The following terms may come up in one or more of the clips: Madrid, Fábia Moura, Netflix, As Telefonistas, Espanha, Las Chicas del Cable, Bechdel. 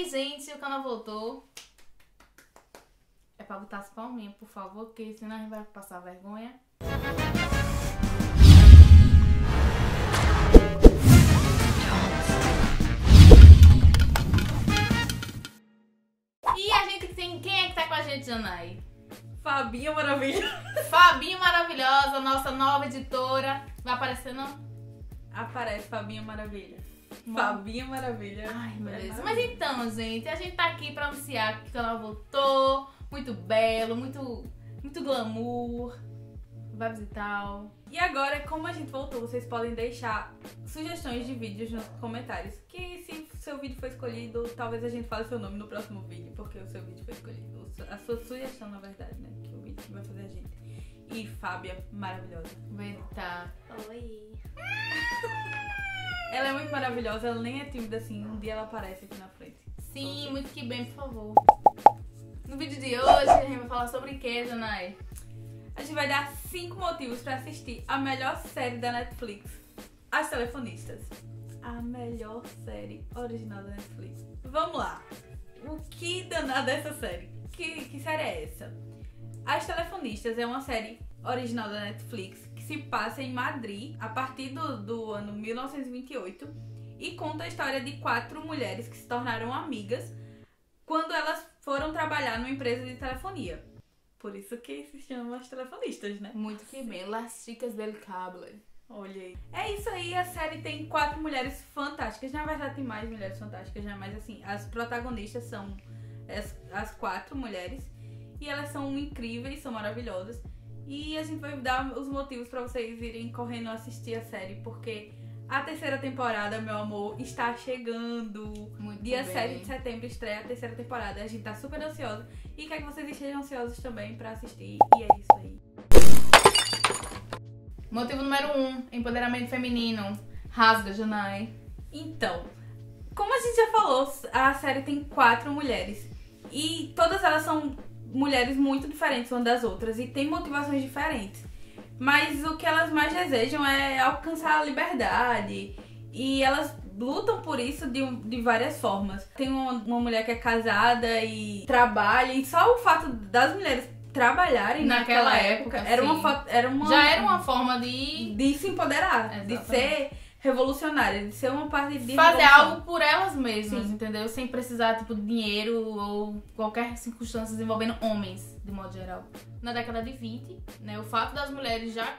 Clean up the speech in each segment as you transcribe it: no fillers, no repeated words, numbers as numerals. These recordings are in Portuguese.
Ei, gente, o canal voltou. É pra botar as palminhas, por favor, porque senão a gente vai passar vergonha. E a gente tem... Quem é que tá com a gente, Janai? Fabinha Maravilhosa. Fabinha Maravilhosa, nossa nova editora. Vai aparecer, não? Aparece, Fabinha Maravilha. Fabinha Maravilha. Ai, meu Deus. Mas então, gente, a gente tá aqui pra anunciar que o canal voltou. Muito belo, muito glamour. Vibes e tal. E agora, como a gente voltou, vocês podem deixar sugestões de vídeos nos comentários. Que se seu vídeo foi escolhido, talvez a gente fale seu nome no próximo vídeo, porque o seu vídeo foi escolhido. A sua sugestão, na verdade, né? Que o vídeo vai fazer a gente. E Fábia Maravilhosa. Vai tá. Oi. Ela é muito maravilhosa, ela nem é tímida assim, um dia ela aparece aqui na frente. Sim, então, muito que bem, por favor. No vídeo de hoje a gente vai falar sobre o que, Janai? A gente vai dar 5 motivos pra assistir a melhor série da Netflix, As Telefonistas. A melhor série original da Netflix. Vamos lá! O que danada é essa série? Que série é essa? As Telefonistas é uma série original da Netflix que se passa em Madrid a partir do ano 1928 e conta a história de 4 mulheres que se tornaram amigas quando elas foram trabalhar numa empresa de telefonia. Por isso que se chamam As Telefonistas, né? Muito que bem, Las Chicas del Cable. Olha aí. É isso aí, a série tem 4 mulheres fantásticas. Na verdade tem mais mulheres fantásticas, né? Mas assim, as protagonistas são as 4 mulheres e elas são incríveis, são maravilhosas. E a gente vai dar os motivos pra vocês irem correndo assistir a série, porque a terceira temporada, meu amor, está chegando. Muito Dia bem. 7 de setembro estreia a terceira temporada. A gente tá super ansiosa e quer que vocês estejam ansiosos também pra assistir. E é isso aí. Motivo número 1, empoderamento feminino. Rasga, Janai. Então, como a gente já falou, a série tem 4 mulheres. E todas elas são mulheres muito diferentes umas das outras e têm motivações diferentes, mas o que elas mais desejam é alcançar a liberdade e elas lutam por isso de várias formas. Tem uma mulher que é casada e trabalha, e só o fato das mulheres trabalharem naquela época já era uma forma de se empoderar. Exatamente. De ser revolucionária, de ser uma parte de fazer algo por elas mesmas. Sim. Entendeu? Sem precisar, tipo, de dinheiro ou qualquer circunstância envolvendo homens, de modo geral. Na década de 20, né, o fato das mulheres já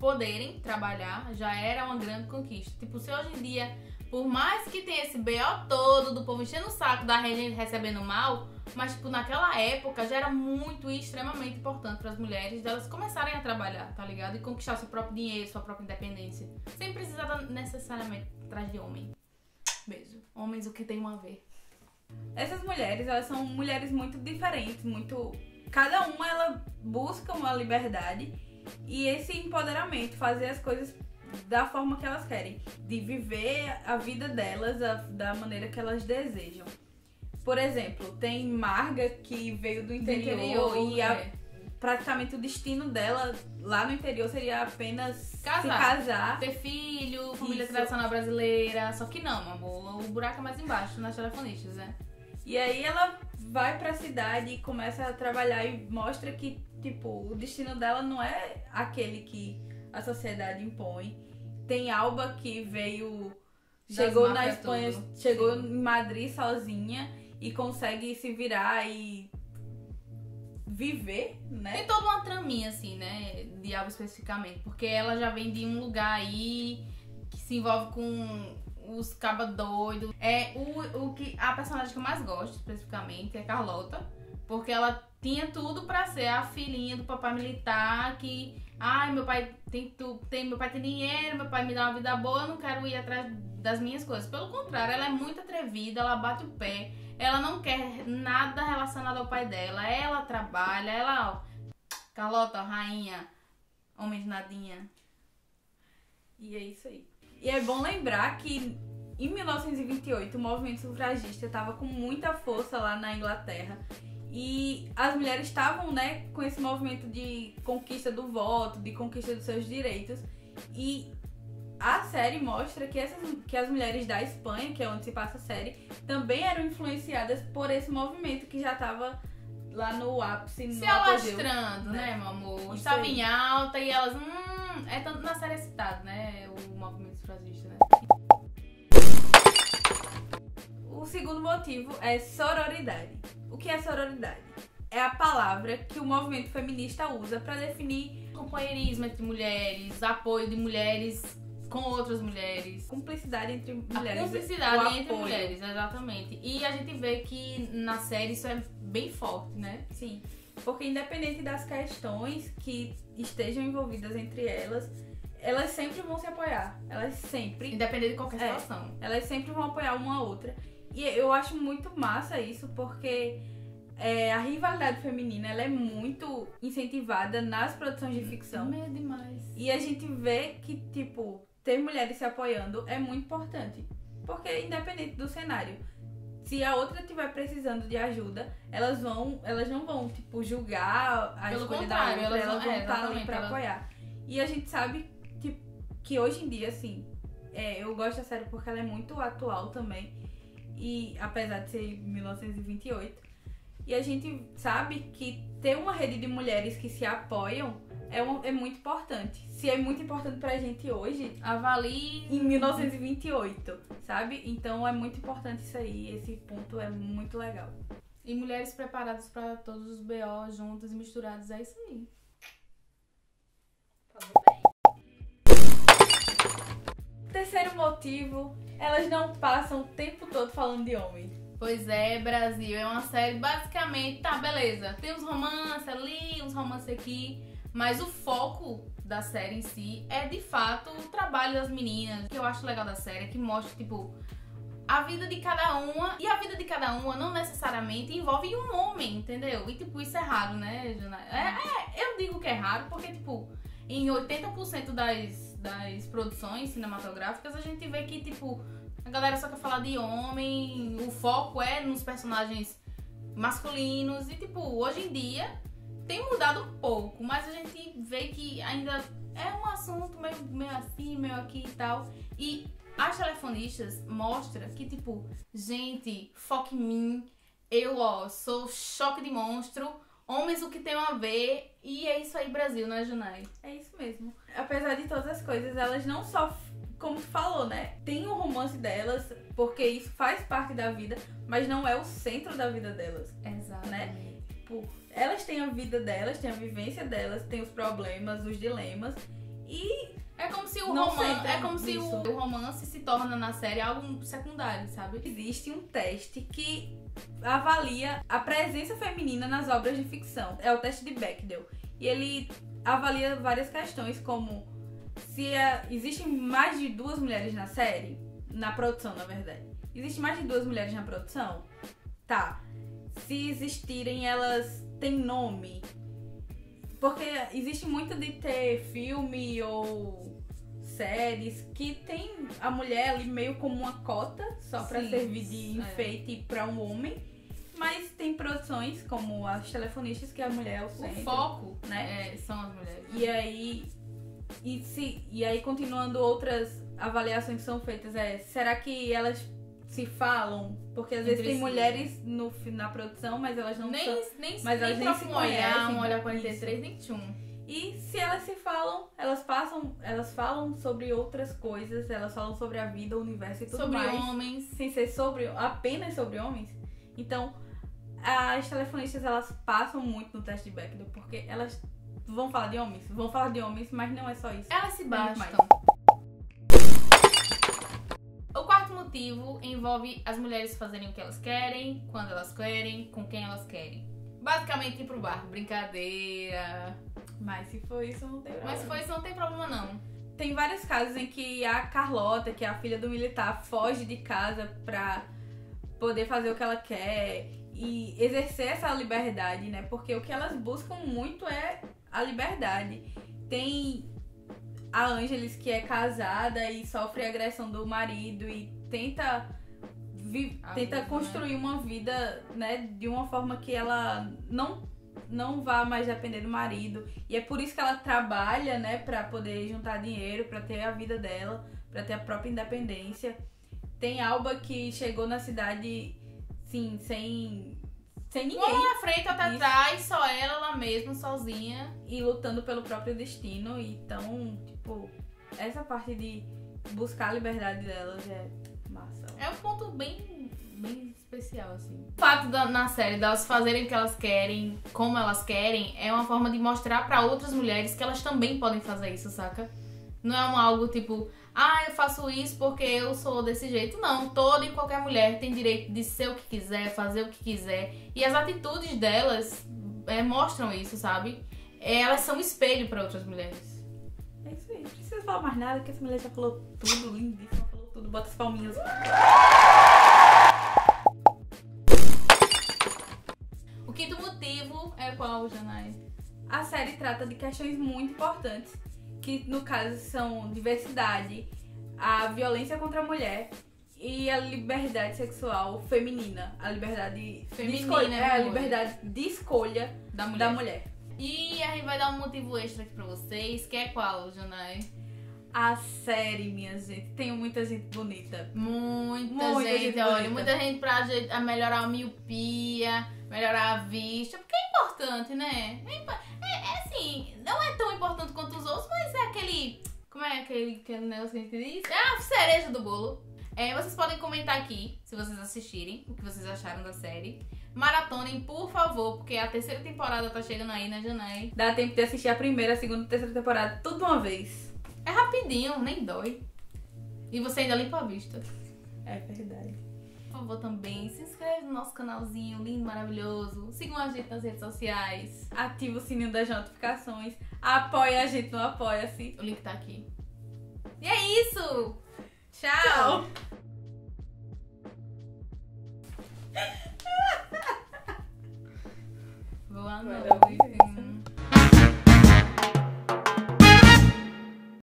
poderem trabalhar já era uma grande conquista. Tipo, se hoje em dia, por mais que tenha esse BO todo do povo enchendo o saco da gente recebendo mal, mas, tipo, naquela época já era muito e extremamente importante para as mulheres delas começarem a trabalhar, tá ligado? E conquistar seu próprio dinheiro, sua própria independência. Sem precisar necessariamente atrás de homem. Beijo. Homens, o que tem a ver? Essas mulheres, elas são mulheres muito diferentes, muito... Cada uma, ela busca uma liberdade e esse empoderamento, fazer as coisas da forma que elas querem. De viver a vida delas da maneira que elas desejam. Por exemplo, tem Marga, que veio do interior e praticamente o destino dela lá no interior seria apenas se casar. Ter filho, família tradicional brasileira. Só que não, amor. O buraco é mais embaixo nas telefonistas, né? E aí ela vai pra cidade e começa a trabalhar e mostra que, tipo, o destino dela não é aquele que a sociedade impõe. Tem Alba, que chegou na Espanha, chegou em Madrid sozinha e consegue se virar e viver, né? Tem toda uma traminha, assim, né? De algo especificamente. Porque ela já vem de um lugar aí que se envolve com os caba doidos. É a personagem que eu mais gosto, especificamente, é Carlota. Porque ela tinha tudo pra ser a filhinha do papai militar que... Ai, meu pai tem dinheiro, meu pai me dá uma vida boa, eu não quero ir atrás das minhas coisas. Pelo contrário, ela é muito atrevida, ela bate o pé, ela não quer nada relacionado ao pai dela. Ela trabalha, ela, ó, Carlota, rainha, homem de nadinha. E é isso aí. E é bom lembrar que em 1928 o movimento sufragista estava com muita força lá na Inglaterra. E as mulheres estavam, né, com esse movimento de conquista do voto, de conquista dos seus direitos. E a série mostra que as mulheres da Espanha, que é onde se passa a série, também eram influenciadas por esse movimento que já estava lá no ápice, no alastrando, né, meu amor? Estava em alta e elas... é tanto na série citado, né, o movimento sufragista, né? O segundo motivo é sororidade. O que é sororidade? É a palavra que o movimento feminista usa para definir companheirismo entre mulheres, apoio de mulheres com outras mulheres, cumplicidade entre mulheres. A cumplicidade entre mulheres, exatamente. E a gente vê que na série isso é bem forte, né? Sim. Porque independente das questões que estejam envolvidas entre elas, elas sempre vão se apoiar. Elas sempre. Independente de qualquer situação. Elas sempre vão apoiar uma a outra. E eu acho muito massa isso, porque a rivalidade feminina ela é muito incentivada nas produções de ficção. É meio demais. E a gente vê que, tipo, ter mulheres se apoiando é muito importante. Porque independente do cenário, se a outra estiver precisando de ajuda, elas não vão, tipo, julgar a escolha da outra, elas vão estar ali pra apoiar. E a gente sabe que hoje em dia, assim, eu gosto da série porque ela é muito atual também, e apesar de ser 1928, e a gente sabe que ter uma rede de mulheres que se apoiam é muito importante. Se é muito importante pra gente hoje, avalie em 1928, sabe? Então é muito importante isso aí, esse ponto é muito legal. E mulheres preparadas pra todos os BO, juntas e misturadas, é isso aí. Terceiro motivo, elas não passam o tempo todo falando de homem. Pois é, Brasil, é uma série basicamente, tá, beleza, tem uns romances ali, uns romances aqui, mas o foco da série em si é, de fato, o trabalho das meninas. O que eu acho legal da série é que mostra, tipo, a vida de cada uma, e a vida de cada uma não necessariamente envolve um homem, entendeu? E, tipo, isso é raro, né, Jana? Eu digo que é raro porque, tipo, em 80% das produções cinematográficas a gente vê que, tipo, a galera só quer falar de homem, o foco é nos personagens masculinos e, tipo, hoje em dia tem mudado um pouco, mas a gente vê que ainda é um assunto meio assim, meio aqui e tal. E As Telefonistas mostra que, tipo, gente, foca em mim, eu, ó, sou choque de monstro, homens o que tem a ver, e é isso aí, Brasil, né, Junai? É isso mesmo. Apesar de todas as coisas, elas não só, como tu falou, né, tem o romance delas, porque isso faz parte da vida, mas não é o centro da vida delas. Exato. Né? Tipo, elas têm a vida delas, têm a vivência delas, têm os problemas, os dilemas, e é como se o romance se torna na série algo secundário, sabe? Existe um teste que avalia a presença feminina nas obras de ficção. É o teste de Bechdel. E ele avalia várias questões, como se existem mais de duas mulheres na série, na produção, na verdade. Existe mais de duas mulheres na produção? Tá. Se existirem, elas têm nome. Porque existe muito de ter filme ou séries que tem a mulher ali meio como uma cota, só pra servir de enfeite pra um homem. Mas tem produções como As Telefonistas, que a mulher é o centro. O foco, né? São as mulheres. E aí, continuando, outras avaliações que são feitas será que elas se falam, porque às vezes tem mulheres na produção, mas elas não se conhecem. Um olhar 43, 21. E se elas se falam, elas falam sobre outras coisas, elas falam sobre a vida, o universo e tudo mais. Sobre homens. Sem ser apenas sobre homens. Então, as telefonistas, elas passam muito no teste de Bechdel, porque elas vão falar de homens, mas não é só isso. Elas se bastam. O quarto motivo envolve as mulheres fazerem o que elas querem, quando elas querem, com quem elas querem. Basicamente ir pro bar, brincadeira. Mas se for isso, não tem problema. Mas se for isso, não tem problema, não. Tem vários casos em que a Carlota, que é a filha do militar, foge de casa pra poder fazer o que ela quer e exercer essa liberdade, né? Porque o que elas buscam muito é a liberdade. Tem a Ângeles, que é casada e sofre agressão do marido e tenta construir uma vida, né, de uma forma que ela não não vá mais depender do marido. E é por isso que ela trabalha, né, pra poder juntar dinheiro, pra ter a vida dela, pra ter a própria independência. Tem Alba que chegou na cidade, sim, sem ninguém. Uma na frente, outra atrás, só ela mesma, sozinha. E lutando pelo próprio destino. Então, tipo, essa parte de buscar a liberdade dela já é massa. É um ponto bem especial, assim. O fato na série delas fazerem o que elas querem, como elas querem, é uma forma de mostrar pra outras mulheres que elas também podem fazer isso, saca? Não é algo tipo, ah, eu faço isso porque eu sou desse jeito. Não, toda e qualquer mulher tem direito de ser o que quiser, fazer o que quiser. E as atitudes delas mostram isso, sabe? Elas são um espelho pra outras mulheres. É isso aí, não precisa falar mais nada, porque essa mulher já falou tudo, lindíssima, falou tudo. Bota as palminhas. O quinto motivo é qual, Janai? A série trata de questões muito importantes, que no caso são diversidade, a violência contra a mulher e a liberdade sexual feminina, a liberdade feminina, de escolha, a liberdade de escolha da mulher. E a gente vai dar um motivo extra aqui pra vocês, que é qual, Janai? A série, minha gente, tem muita gente bonita. Muita gente, olha, bonita. Muita gente pra melhorar a miopia, melhorar a vista, porque é importante, né? É assim, não é tão importante quanto os outros, mas é aquele... Como é aquele negócio que a gente diz? É a cereja do bolo. É, vocês podem comentar aqui, se vocês assistirem, o que vocês acharam da série. Maratonem, por favor, porque a terceira temporada tá chegando aí, né, Janai? Dá tempo de assistir a primeira, a segunda e a terceira temporada, tudo de uma vez. É rapidinho, nem dói. E você ainda limpa a vista. É verdade. Por favor, também se inscreve no nosso canalzinho lindo, maravilhoso. Sigam a gente nas redes sociais. Ativa o sininho das notificações. Apoia a gente no Apoia-se. O link tá aqui. E é isso! Tchau! Boa noite.